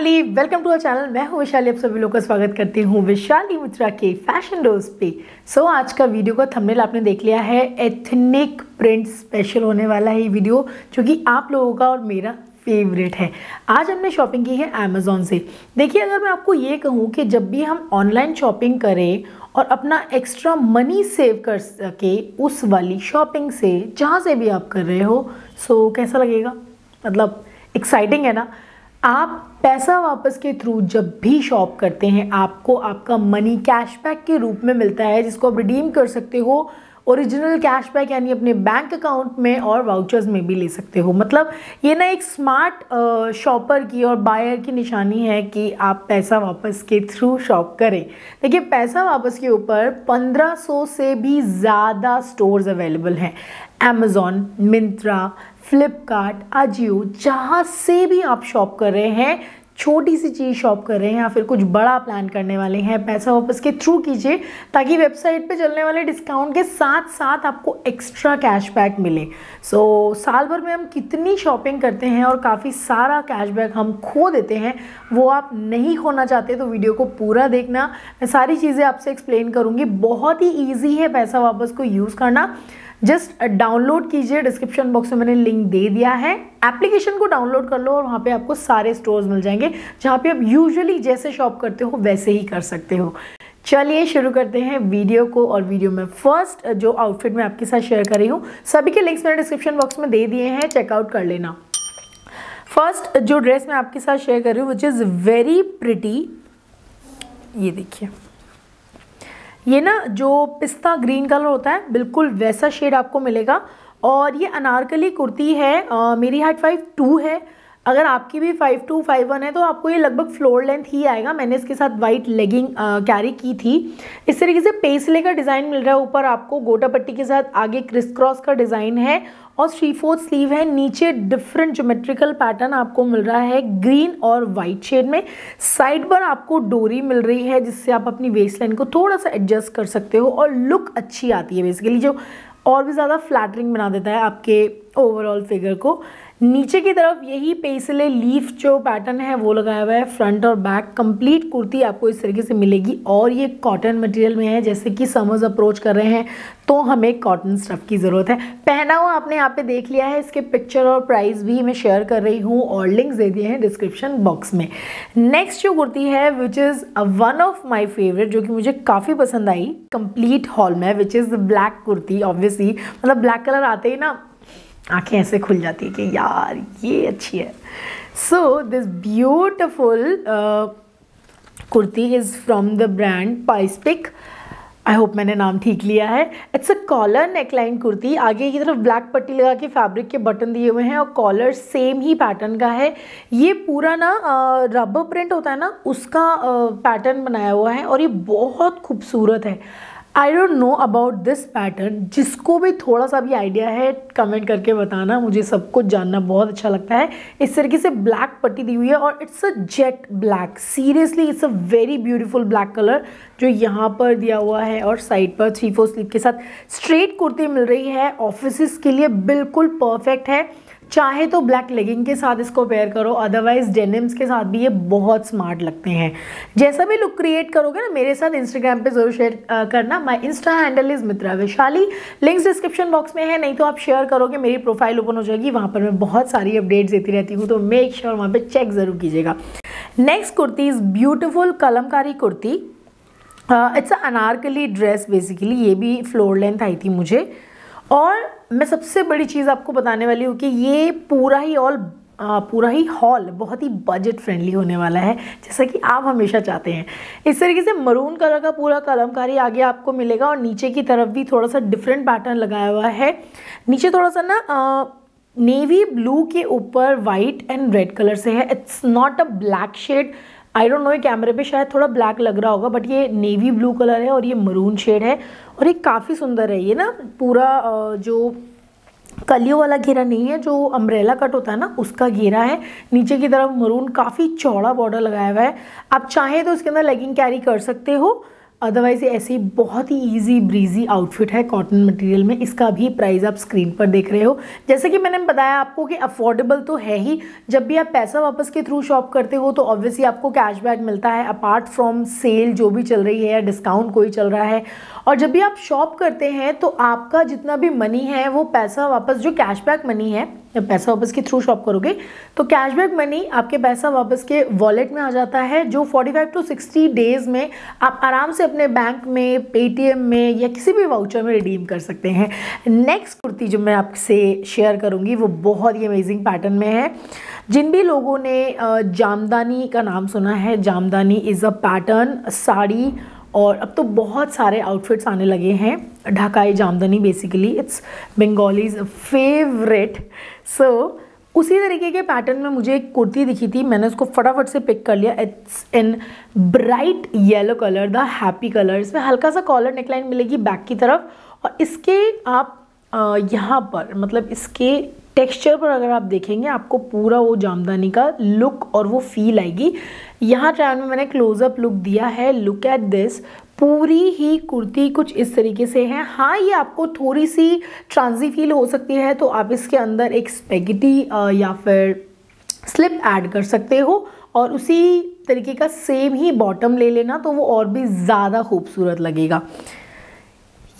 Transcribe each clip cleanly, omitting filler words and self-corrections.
Family, welcome to our channel. मैं हूँ वैशाली, आप सभी लोगों का स्वागत करती हूँ वैशाली मित्रा के फैशन डोज पे। सो आज का वीडियो का थंबनेल आपने देख लिया है। एथनिक प्रिंट स्पेशल होने वाला है ये वीडियो, जो कि आप लोगों का और मेरा फेवरेट है। आज हमने शॉपिंग की है अमेज़ॉन से। देखिए, अगर मैं आपको ये कहूँ कि जब भी हम ऑनलाइन शॉपिंग करें और अपना एक्स्ट्रा मनी सेव कर सके उस वाली शॉपिंग से, जहाँ से भी आप कर रहे हो, सो कैसा लगेगा? मतलब एक्साइटिंग है ना। आप पैसा वापस के थ्रू जब भी शॉप करते हैं, आपको आपका मनी कैशबैक के रूप में मिलता है, जिसको आप रिडीम कर सकते हो ओरिजिनल कैशबैक, यानी अपने बैंक अकाउंट में और वाउचर्स में भी ले सकते हो। मतलब ये ना एक स्मार्ट शॉपर की और बायर की निशानी है कि आप पैसा वापस के थ्रू शॉप करें। देखिए, पैसा वापस के ऊपर 1500 से भी ज़्यादा स्टोर्स अवेलेबल हैं। अमेज़ॉन, मिंत्रा, फ्लिपकार्ट, अजियो, जहाँ से भी आप शॉप कर रहे हैं, छोटी सी चीज़ शॉप कर रहे हैं या फिर कुछ बड़ा प्लान करने वाले हैं, पैसा वापस के थ्रू कीजिए, ताकि वेबसाइट पे चलने वाले डिस्काउंट के साथ साथ आपको एक्स्ट्रा कैशबैक मिले। सो साल भर में हम कितनी शॉपिंग करते हैं और काफ़ी सारा कैशबैक हम खो देते हैं, वो आप नहीं खोना चाहते तो वीडियो को पूरा देखना। मैं सारी चीज़ें आपसे एक्सप्लेन करूँगी। बहुत ही ईजी है पैसा वापस को यूज़ करना। जस्ट डाउनलोड कीजिए, डिस्क्रिप्शन बॉक्स में मैंने लिंक दे दिया है। एप्लीकेशन को डाउनलोड कर लो और वहाँ पे आपको सारे स्टोर्स मिल जाएंगे, जहाँ पे आप यूजुअली जैसे शॉप करते हो वैसे ही कर सकते हो। चलिए शुरू करते हैं वीडियो को। और वीडियो में फर्स्ट जो आउटफिट मैं आपके साथ शेयर कर रही हूँ, सभी के लिंक्स मैंने डिस्क्रिप्शन बॉक्स में दे दिए हैं, चेकआउट कर लेना। फर्स्ट जो ड्रेस मैं आपके साथ शेयर कर रही हूँ, विच इज़ वेरी प्रिटी। ये देखिए, ये ना जो पिस्ता ग्रीन कलर होता है, बिल्कुल वैसा शेड आपको मिलेगा। और ये अनारकली कुर्ती है। मेरी हाइट 5'2" है, अगर आपकी भी 5'2" 5'1" है तो आपको ये लगभग फ्लोर लेंथ ही आएगा। मैंने इसके साथ वाइट लेगिंग कैरी की थी। इस तरीके से पेसले का डिज़ाइन मिल रहा है, ऊपर आपको गोटा पट्टी के साथ आगे क्रिस क्रॉस का डिज़ाइन है और 3/4 स्लीव है। नीचे डिफरेंट ज्योमेट्रिकल पैटर्न आपको मिल रहा है ग्रीन और वाइट शेड में। साइड पर आपको डोरी मिल रही है, जिससे आप अपनी वेस्ट लाइन को थोड़ा सा एडजस्ट कर सकते हो और लुक अच्छी आती है बेसिकली, जो और भी ज़्यादा फ्लैटरिंग बना देता है आपके ओवरऑल फिगर को। नीचे की तरफ यही पेसले लीफ जो पैटर्न है वो लगाया हुआ है फ्रंट और बैक। कंप्लीट कुर्ती आपको इस तरीके से मिलेगी और ये कॉटन मटेरियल में है। जैसे कि समर्स अप्रोच कर रहे हैं तो हमें कॉटन स्टफ़ की ज़रूरत है। पहना हुआ आपने यहाँ पे देख लिया है, इसके पिक्चर और प्राइस भी मैं शेयर कर रही हूँ और लिंक्स दे दिए हैं डिस्क्रिप्शन बॉक्स में। नेक्स्ट जो कुर्ती है, which is one of my favourite, जो कि मुझे काफ़ी पसंद आई कंप्लीट हॉल में, which is black kurti. Obviously मतलब ब्लैक कलर आते ही ना आँखें ऐसे खुल जाती है कि यार ये अच्छी है। So this beautiful kurti is from the brand पाइस्पिक। आई होप मैंने नाम ठीक लिया है। It's a collar neckline kurti. आगे की तरफ ब्लैक पट्टी लगा के फैब्रिक के बटन दिए हुए हैं और कॉलर सेम ही पैटर्न का है। ये पूरा ना रबर प्रिंट होता है ना, उसका पैटर्न बनाया हुआ है और ये बहुत खूबसूरत है। I don't know about this pattern. जिसको भी थोड़ा सा भी आइडिया है कमेंट करके बताना, मुझे सब कुछ जानना बहुत अच्छा लगता है। इस तरीके से ब्लैक पट्टी दी हुई है और it's a jet black. Seriously it's a very beautiful black colour जो यहाँ पर दिया हुआ है। और साइड पर 3/4 स्लीव के साथ स्ट्रेट कुर्ती मिल रही है, ऑफिस के लिए बिल्कुल परफेक्ट है। चाहे तो ब्लैक लेगिंग के साथ इसको पेयर करो, अदरवाइज डेनिम्स के साथ भी ये बहुत स्मार्ट लगते हैं। जैसा भी लुक क्रिएट करोगे ना, मेरे साथ इंस्टाग्राम पे जरूर शेयर करना। My insta handle is Mitra Vaishali, links description box में है। नहीं तो आप शेयर करोगे, मेरी प्रोफाइल ओपन हो जाएगी, वहाँ पर मैं बहुत सारी अपडेट्स देती रहती हूँ, तो मेक श्योर वहाँ पर चेक ज़रूर कीजिएगा। Next kurti is beautiful Kalamkari kurti. It's Anarkali dress basically. ये भी फ्लोर लेंथ आई थी मुझे। और मैं सबसे बड़ी चीज़ आपको बताने वाली हूँ कि ये पूरा ही हॉल बहुत ही बजट फ्रेंडली होने वाला है, जैसा कि आप हमेशा चाहते हैं। इस तरीके से मरून कलर का पूरा कलमकारी आगे आपको मिलेगा और नीचे की तरफ भी थोड़ा सा डिफरेंट पैटर्न लगाया हुआ है। नीचे थोड़ा सा ना नेवी ब्लू के ऊपर वाइट एंड रेड कलर से है। It's not a black shade. I don't know, ये कैमरे पे शायद थोड़ा ब्लैक लग रहा होगा, बट ये नेवी ब्लू कलर है और ये मरून शेड है और ये काफ़ी सुंदर है। ये ना पूरा जो कलियों वाला घेरा नहीं है, जो अम्ब्रेला कट होता है ना, उसका घेरा है। नीचे की तरफ मरून काफ़ी चौड़ा बॉर्डर लगाया हुआ है। आप चाहें तो इसके अंदर लेगिंग कैरी कर सकते हो। अदरवाइज ऐसी बहुत ही ईजी ब्रीजी आउटफिट है कॉटन मटेरियल में। इसका भी प्राइस आप स्क्रीन पर देख रहे हो। जैसे कि मैंने बताया आपको कि अफोर्डेबल तो है ही, जब भी आप पैसा वापस के थ्रू शॉप करते हो तो ऑब्वियसली आपको कैशबैक मिलता है अपार्ट फ्रॉम सेल जो भी चल रही है या डिस्काउंट कोई चल रहा है। और जब भी आप शॉप करते हैं तो आपका जितना भी मनी है वो पैसा वापस जो कैशबैक मनी है, जब पैसा वापस के थ्रू शॉप करोगे तो कैशबैक मनी आपके पैसा वापस के वॉलेट में आ जाता है, जो 45 to 60 डेज़ में आप आराम से अपने बैंक में, पेटीएम में या किसी भी वाउचर में रिडीम कर सकते हैं। नेक्स्ट कुर्ती जो मैं आपसे शेयर करूंगी वो बहुत ही अमेजिंग पैटर्न में है। जिन भी लोगों ने जामदानी का नाम सुना है, Jamdani is a pattern sari, और अब तो बहुत सारे आउटफिट्स आने लगे हैं। Dhakai Jamdani basically it's Bengalis favourite. So उसी तरीके के पैटर्न में मुझे एक कुर्ती दिखी थी, मैंने उसको फटाफट से पिक कर लिया। It's in bright yellow colour, the happy colour. इसमें हल्का सा कॉलर नेकलाइन मिलेगी बैक की तरफ, और इसके आप यहाँ पर मतलब इसके टेक्सचर पर अगर आप देखेंगे आपको पूरा वो जामदानी का लुक और वो फील आएगी। यहाँ ट्रायल में मैंने क्लोजअप लुक दिया है। लुक एट दिस, पूरी ही कुर्ती कुछ इस तरीके से है। हाँ, ये आपको थोड़ी सी ट्रांजी फील हो सकती है, तो आप इसके अंदर एक स्पेगेटी या फिर स्लिप ऐड कर सकते हो और उसी तरीके का सेम ही बॉटम ले लेना, तो वो और भी ज़्यादा खूबसूरत लगेगा।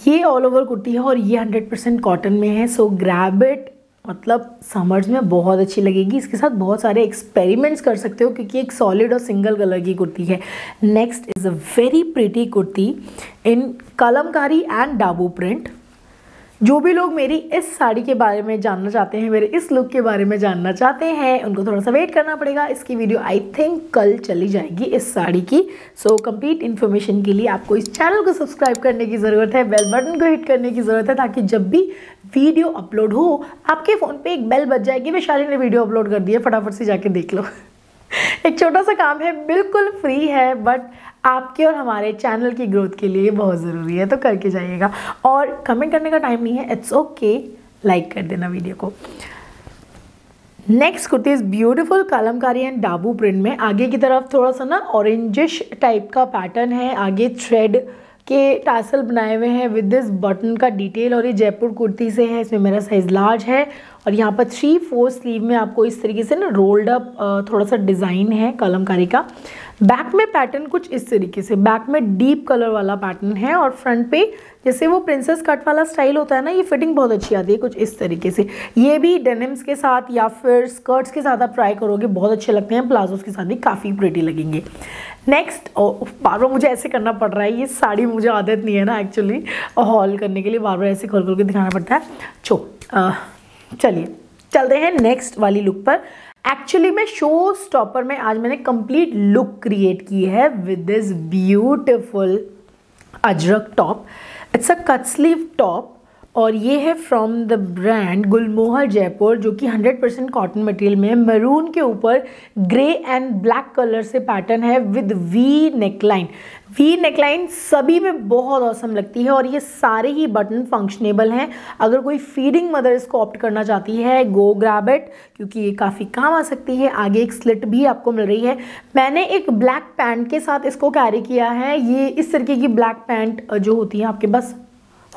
ये ऑल ओवर कुर्ती है और ये 100% कॉटन में है। सो ग्रैब इट, मतलब समर्स में बहुत अच्छी लगेगी। इसके साथ बहुत सारे एक्सपेरिमेंट्स कर सकते हो क्योंकि एक सॉलिड और सिंगल कलर की कुर्ती है। Next is a very pretty kurti in Kalamkari and Dabu print. जो भी लोग मेरी इस साड़ी के बारे में जानना चाहते हैं, मेरे इस लुक के बारे में जानना चाहते हैं, उनको थोड़ा सा वेट करना पड़ेगा। इसकी वीडियो आई थिंक कल चली जाएगी इस साड़ी की। सो कंप्लीट इन्फॉर्मेशन के लिए आपको इस चैनल को सब्सक्राइब करने की ज़रूरत है, बेल बटन को हिट करने की ज़रूरत है, ताकि जब भी वीडियो अपलोड हो आपके फ़ोन पे एक बेल बज जाएगी, वैशाली ने वीडियो अपलोड कर दी है, फटाफट से जाके देख लो। एक छोटा सा काम है, बिल्कुल फ्री है, बट आपके और हमारे चैनल की ग्रोथ के लिए बहुत ज़रूरी है, तो करके जाइएगा। और कमेंट करने का टाइम नहीं है, इट्स ओके, लाइक कर देना वीडियो को। Next kurti is beautiful Kalamkari and Dabu print में। आगे की तरफ थोड़ा सा ना ऑरेंजिश टाइप का पैटर्न है, आगे थ्रेड के टासल बनाए हुए हैं विद दिस बटन का डिटेल, और ये जयपुर कुर्ती से है। इसमें मेरा साइज़ लार्ज है और यहाँ पर 3/4 स्लीव में आपको इस तरीके से ना रोल्ड अप थोड़ा सा डिज़ाइन है कलमकारी का। बैक में पैटर्न कुछ इस तरीके से, बैक में डीप कलर वाला पैटर्न है और फ्रंट पे जैसे वो प्रिंसेस कट वाला स्टाइल होता है ना, ये फिटिंग बहुत अच्छी आती है कुछ इस तरीके से। ये भी डेनिम्स के साथ या फिर स्कर्ट्स के साथ आप ट्राई करोगे बहुत अच्छे लगते हैं, प्लाजोस के साथ भी काफ़ी प्रिटी लगेंगे। नेक्स्ट, बार बार मुझे ऐसे करना पड़ रहा है, ये साड़ी मुझे आदत नहीं है ना एक्चुअली हॉल करने के लिए, बार बार ऐसे खोल खोल के दिखाना पड़ता है। चलिए चलते हैं नेक्स्ट वाली लुक पर। एक्चुअली मैं शो स्टॉपर में आज मैंने कंप्लीट लुक क्रिएट की है with this beautiful Ajrak top. It's a cut sleeve top और ये है from the brand Gulmohar Jaipur, जो कि 100% कॉटन मटेरियल में है। मरून के ऊपर ग्रे एंड ब्लैक कलर से पैटर्न है with V neckline. V neckline सभी में बहुत औसम लगती है और ये सारे ही बटन फंक्शनेबल हैं। अगर कोई फीडिंग मदर इसको ऑप्ट करना चाहती है, गो ग्रैब इट, क्योंकि ये काफ़ी काम आ सकती है। आगे एक स्लिट भी आपको मिल रही है। मैंने एक ब्लैक पैंट के साथ इसको कैरी किया है। ये इस तरीके की ब्लैक पैंट जो होती है आपके पास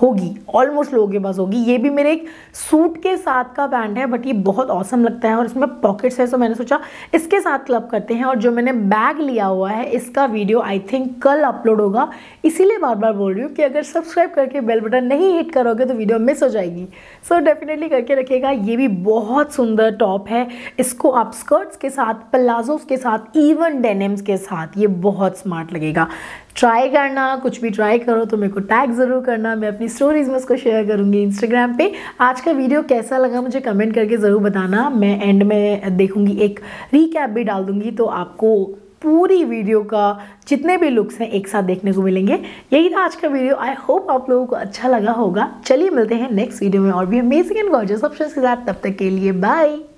होगी, ऑलमोस्ट लोगों के पास होगी। ये भी मेरे एक सूट के साथ का पैंट है, बट ये बहुत औसम लगता है और इसमें पॉकेट्स है, तो मैंने सोचा इसके साथ क्लब करते हैं। और जो मैंने बैग लिया हुआ है इसका वीडियो आई थिंक कल अपलोड होगा, इसीलिए बार बार बोल रही हूँ कि अगर सब्सक्राइब करके बेल बटन नहीं हिट करोगे तो वीडियो मिस हो जाएगी। सो डेफिनेटली करके रखिएगा। ये भी बहुत सुंदर टॉप है, इसको आप स्कर्ट्स के साथ, प्लाजोस के साथ, इवन डेनिम्स के साथ ये बहुत स्मार्ट लगेगा। ट्राई करना, कुछ भी ट्राई करो तो मेरे को टैग ज़रूर करना, मैं अपनी स्टोरीज़ में उसको शेयर करूँगी इंस्टाग्राम पे। आज का वीडियो कैसा लगा मुझे कमेंट करके ज़रूर बताना। मैं एंड में देखूँगी, एक रीकैप भी डाल दूँगी, तो आपको पूरी वीडियो का जितने भी लुक्स हैं एक साथ देखने को मिलेंगे। यही था आज का वीडियो, आई होप आप लोगों को अच्छा लगा होगा। चलिए मिलते हैं नेक्स्ट वीडियो में और भी अमेजिंग एंड गॉर्जियस ऑप्शंस के साथ। तब तक के लिए बाय।